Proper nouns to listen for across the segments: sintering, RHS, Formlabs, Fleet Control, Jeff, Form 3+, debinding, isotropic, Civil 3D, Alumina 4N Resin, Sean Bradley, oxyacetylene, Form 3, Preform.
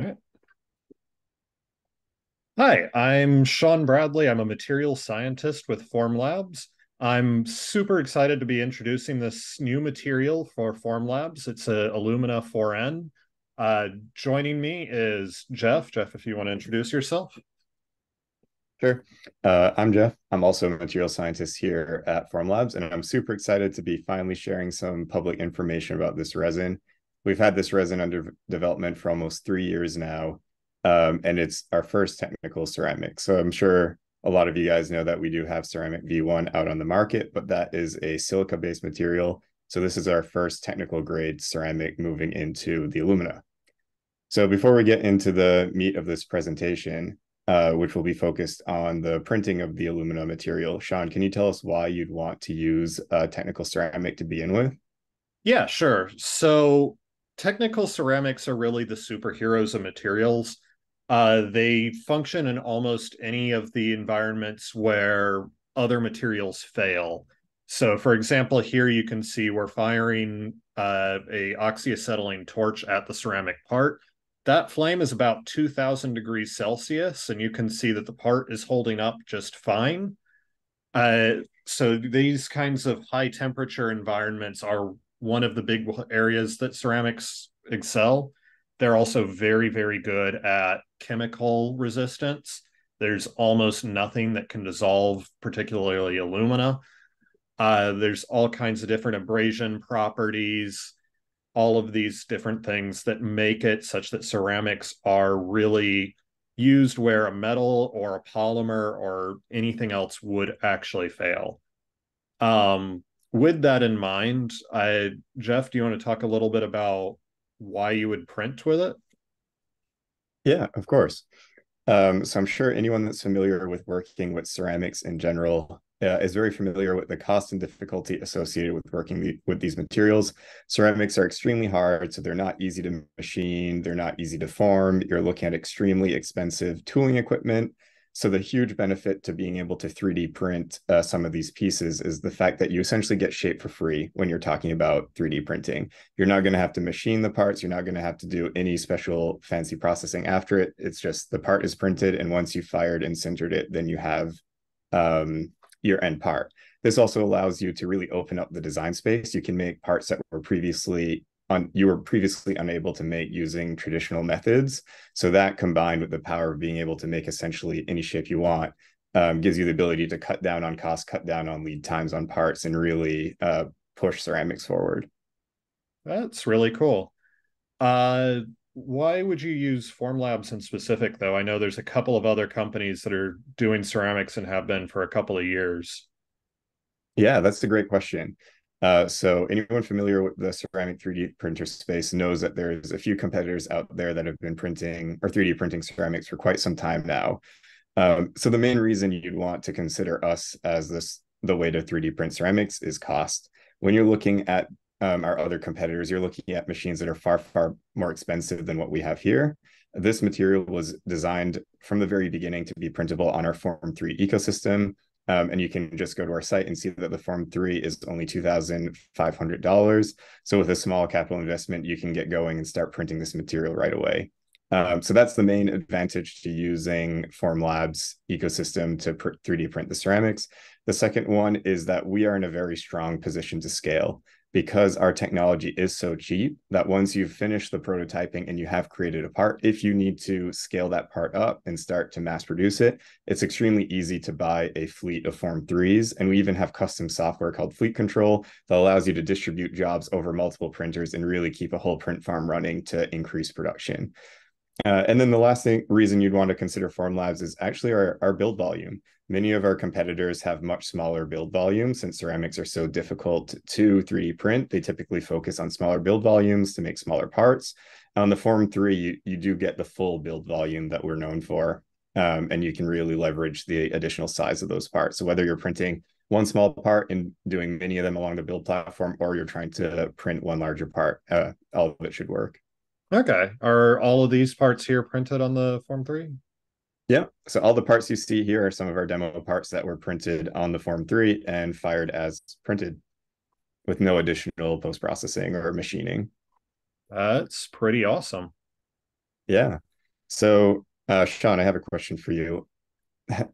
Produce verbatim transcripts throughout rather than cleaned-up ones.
All right. Hi, I'm Sean Bradley. I'm a material scientist with Formlabs. I'm super excited to be introducing this new material for Formlabs. It's a Alumina four N. Uh, joining me is Jeff. Jeff, if you want to introduce yourself. Sure. Uh, I'm Jeff. I'm also a material scientist here at Formlabs, and I'm super excited to be finally sharing some public information about this resin. We've had this resin under development for almost three years now, um, and it's our first technical ceramic. So I'm sure a lot of you guys know that we do have ceramic V one out on the market, but that is a silica-based material. So this is our first technical grade ceramic moving into the alumina. So before we get into the meat of this presentation, Uh, which will be focused on the printing of the alumina material. Sean, can you tell us why you'd want to use uh, technical ceramic to begin with? Yeah, sure. So technical ceramics are really the superheroes of materials. Uh, they function in almost any of the environments where other materials fail. So for example, here you can see we're firing uh, a oxyacetylene torch at the ceramic part. That flame is about two thousand degrees Celsius, and you can see that the part is holding up just fine. Uh, so these kinds of high temperature environments are one of the big areas that ceramics excel. They're also very, very good at chemical resistance. There's almost nothing that can dissolve, particularly alumina. Uh, there's all kinds of different abrasion properties, all of these different things that make it such that ceramics are really used where a metal or a polymer or anything else would actually fail. Um, with that in mind, I, Jeff, do you want to talk a little bit about why you would print with it? Yeah, of course. Um, so I'm sure anyone that's familiar with working with ceramics in general Uh, is very familiar with the cost and difficulty associated with working the, with these materials. Ceramics are extremely hard, so they're not easy to machine, they're not easy to form. You're looking at extremely expensive tooling equipment. So the huge benefit to being able to three D print uh, some of these pieces is the fact that you essentially get shape for free when you're talking about three D printing. You're not going to have to machine the parts, you're not going to have to do any special fancy processing after it. It's just the part is printed, and once you fired and sintered it, then you have um, your end part. This also allows you to really open up the design space. You can make parts that were previously on you were previously unable to make using traditional methods. So that, combined with the power of being able to make essentially any shape you want, um, gives you the ability to cut down on cost, cut down on lead times on parts, and really uh, push ceramics forward. That's really cool. Uh, why would you use Formlabs in specific, though? I know there's a couple of other companies that are doing ceramics and have been for a couple of years. Yeah, that's a great question. Uh, so anyone familiar with the ceramic three D printer space knows that there's a few competitors out there that have been printing or three D printing ceramics for quite some time now. Um, so the main reason you'd want to consider us as this the way to three D print ceramics is cost. When you're looking at Um, our other competitors, you're looking at machines that are far, far more expensive than what we have here. This material was designed from the very beginning to be printable on our Form three ecosystem. Um, and you can just go to our site and see that the Form three is only two thousand five hundred dollars. So with a small capital investment, you can get going and start printing this material right away. Um, so that's the main advantage to using Formlabs ecosystem to three D print the ceramics. The second one is that we are in a very strong position to scale, because our technology is so cheap that once you've finished the prototyping and you have created a part, if you need to scale that part up and start to mass produce it, it's extremely easy to buy a fleet of Form threes. And we even have custom software called Fleet Control that allows you to distribute jobs over multiple printers and really keep a whole print farm running to increase production. Uh, and then the last thing, reason you'd want to consider Formlabs is actually our, our build volume. Many of our competitors have much smaller build volumes. Since ceramics are so difficult to three D print, they typically focus on smaller build volumes to make smaller parts. On the Form three, you, you do get the full build volume that we're known for, um, and you can really leverage the additional size of those parts. So whether you're printing one small part and doing many of them along the build platform, or you're trying to print one larger part, uh, all of it should work. Okay. Are all of these parts here printed on the Form three? Yeah. So all the parts you see here are some of our demo parts that were printed on the Form three and fired as printed with no additional post-processing or machining. That's pretty awesome. Yeah. So, uh, Sean, I have a question for you.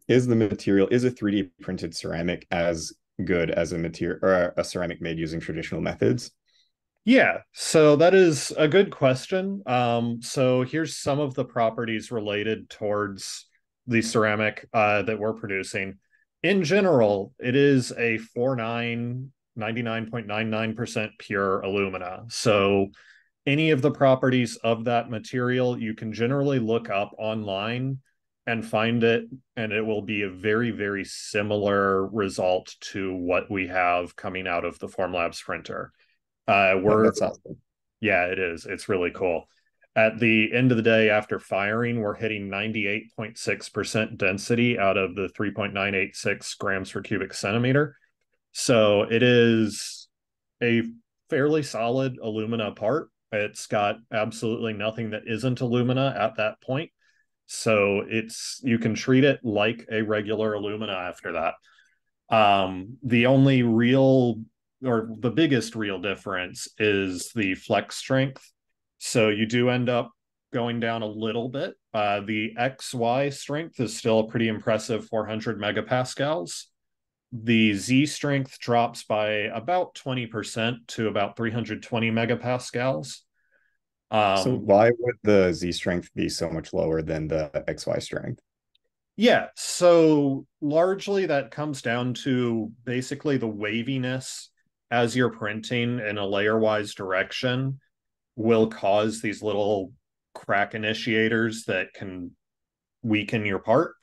Is the material, is a three D printed ceramic as good as a material or a ceramic made using traditional methods? Yeah, so that is a good question. Um, so here's some of the properties related towards the ceramic uh, that we're producing. In general, it is a ninety-nine point nine nine percent pure alumina. So any of the properties of that material, you can generally look up online and find it, and it will be a very, very similar result to what we have coming out of the Formlabs printer. Uh, we're, oh, that's awesome. Yeah, it is. It's really cool. At the end of the day, after firing, we're hitting ninety-eight point six percent density out of the three point nine eight six grams per cubic centimeter. So it is a fairly solid alumina part. It's got absolutely nothing that isn't alumina at that point. So it's, you can treat it like a regular alumina after that. Um, the only real, or the biggest real difference is the flex strength. So you do end up going down a little bit. Uh, the X Y strength is still a pretty impressive four hundred megapascals. The Z strength drops by about twenty percent to about three hundred twenty megapascals. Um, so why would the Z strength be so much lower than the X Y strength? Yeah, so largely that comes down to basically the waviness as you're printing in a layer-wise direction will cause these little crack initiators that can weaken your part.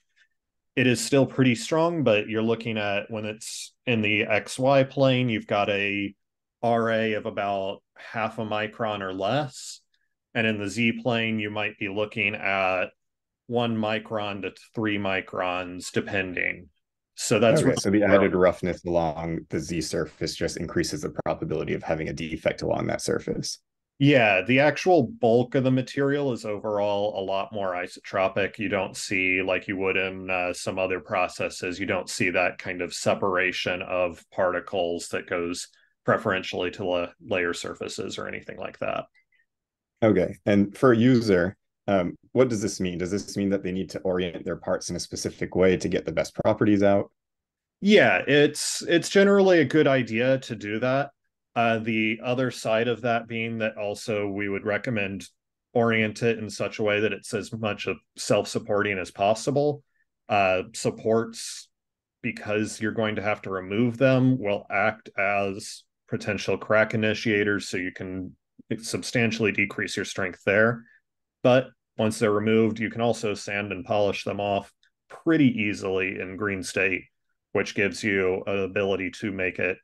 It is still pretty strong, but you're looking at when it's in the X Y plane, you've got a R A of about half a micron or less. And in the Z plane, you might be looking at one micron to three microns, depending. So that's okay, so the added roughness along the Z surface just increases the probability of having a defect along that surface. Yeah, the actual bulk of the material is overall a lot more isotropic. You don't see, like you would in uh, some other processes, you don't see that kind of separation of particles that goes preferentially to la layer surfaces or anything like that. Okay, and for a user, um, what does this mean? Does this mean that they need to orient their parts in a specific way to get the best properties out? Yeah, it's it's generally a good idea to do that. Uh, the other side of that being that also we would recommend orient it in such a way that it's as much of self-supporting as possible. Uh, supports, because you're going to have to remove them, will act as potential crack initiators, so you can substantially decrease your strength there. But once they're removed, you can also sand and polish them off pretty easily in green state, which gives you an ability to make it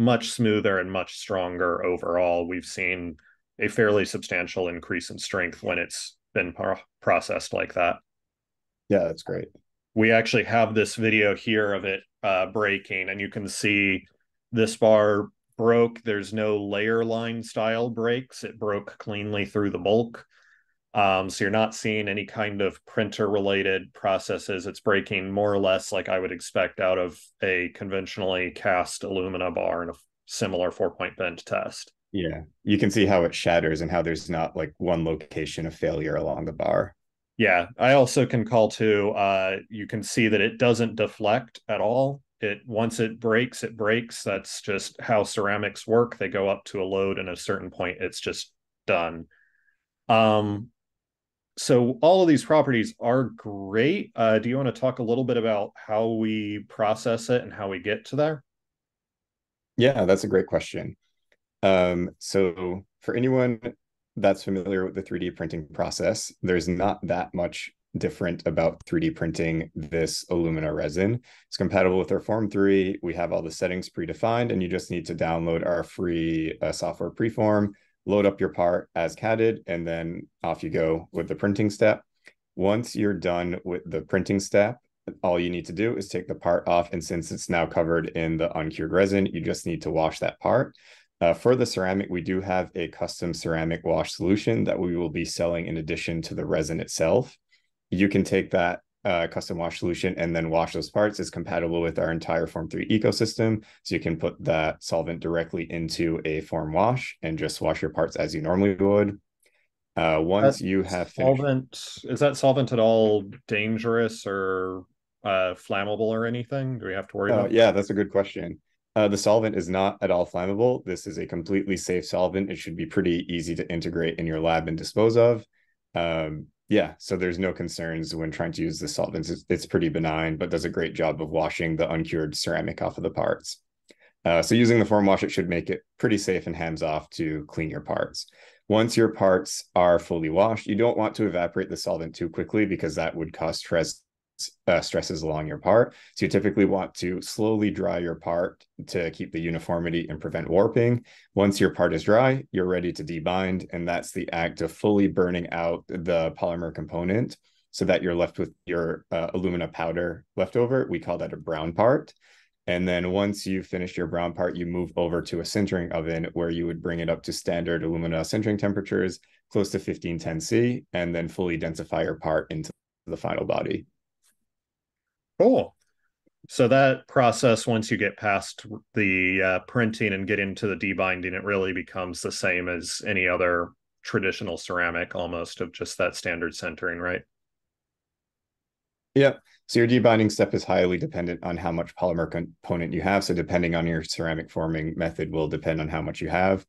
much smoother and much stronger overall. We've seen a fairly substantial increase in strength when it's been pro processed like that. Yeah, that's great. We actually have this video here of it uh, breaking, and you can see this bar broke. There's no layer line style breaks. It broke cleanly through the bulk. Um, so you're not seeing any kind of printer related processes. It's breaking more or less like I would expect out of a conventionally cast alumina bar in a similar four point bend test. Yeah, you can see how it shatters and how there's not like one location of failure along the bar. Yeah, I also can call to, uh, you can see that it doesn't deflect at all. It once it breaks, it breaks. That's just how ceramics work. They go up to a load, and at a certain point, it's just done. Um, so all of these properties are great. Uh, do you want to talk a little bit about how we process it and how we get to there? Yeah, that's a great question. Um, so for anyone that's familiar with the three D printing process, there's not that much different about three D printing this alumina resin. It's compatible with our Form three. We have all the settings predefined, and you just need to download our free uh, software Preform, load up your part as C A D D, and then off you go with the printing step. Once you're done with the printing step, all you need to do is take the part off. And since it's now covered in the uncured resin, you just need to wash that part. Uh, for the ceramic, we do have a custom ceramic wash solution that we will be selling in addition to the resin itself. You can take that uh, custom wash solution and then wash those parts. It's compatible with our entire Form three ecosystem. So you can put that solvent directly into a form wash and just wash your parts as you normally would. Uh, once you have finished... Solvent, is that solvent at all dangerous or uh, flammable or anything? Do we have to worry uh, about that? Yeah, that's a good question. Uh, the solvent is not at all flammable. This is a completely safe solvent. It should be pretty easy to integrate in your lab and dispose of. Um, yeah, so there's no concerns when trying to use the solvents. It's, it's pretty benign, but does a great job of washing the uncured ceramic off of the parts. Uh, so using the form wash, it should make it pretty safe and hands-off to clean your parts. Once your parts are fully washed, you don't want to evaporate the solvent too quickly because that would cause stress, uh, stresses along your part. So you typically want to slowly dry your part to keep the uniformity and prevent warping. Once your part is dry, you're ready to debind, and that's the act of fully burning out the polymer component so that you're left with your uh, alumina powder left over. We call that a brown part. And then once you've finished your brown part, you move over to a sintering oven where you would bring it up to standard alumina sintering temperatures, close to fifteen ten C, and then fully densify your part into the final body. Cool. So that process, once you get past the uh, printing and get into the debinding, it really becomes the same as any other traditional ceramic, almost, of just that standard sintering, right? Yep. So your debinding step is highly dependent on how much polymer component you have. So depending on your ceramic forming method will depend on how much you have.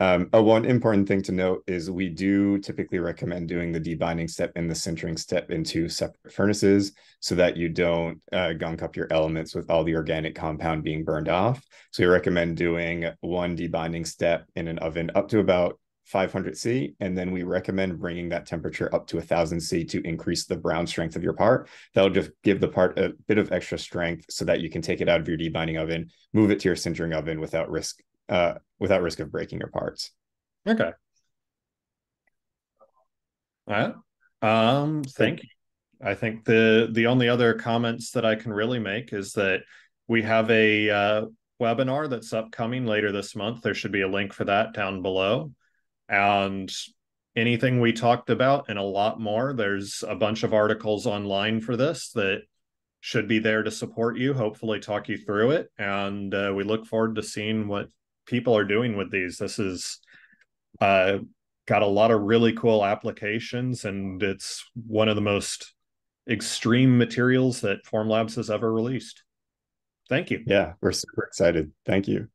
Um, oh, one important thing to note is we do typically recommend doing the debinding step and the sintering step in two separate furnaces so that you don't uh, gunk up your elements with all the organic compound being burned off. So we recommend doing one debinding step in an oven up to about five hundred C, and then we recommend bringing that temperature up to one thousand C to increase the brown strength of your part. That'll just give the part a bit of extra strength so that you can take it out of your debinding oven, move it to your sintering oven without risk uh, without risk of breaking your parts. Okay. All right. Um, thank you. I think the, the only other comments that I can really make is that we have a uh, webinar that's upcoming later this month. There should be a link for that down below. And anything we talked about and a lot more, there's a bunch of articles online for this that should be there to support you, hopefully talk you through it. And uh, we look forward to seeing what people are doing with these. This is uh, got a lot of really cool applications, and it's one of the most extreme materials that Formlabs has ever released. Thank you. Yeah, we're super excited. Thank you.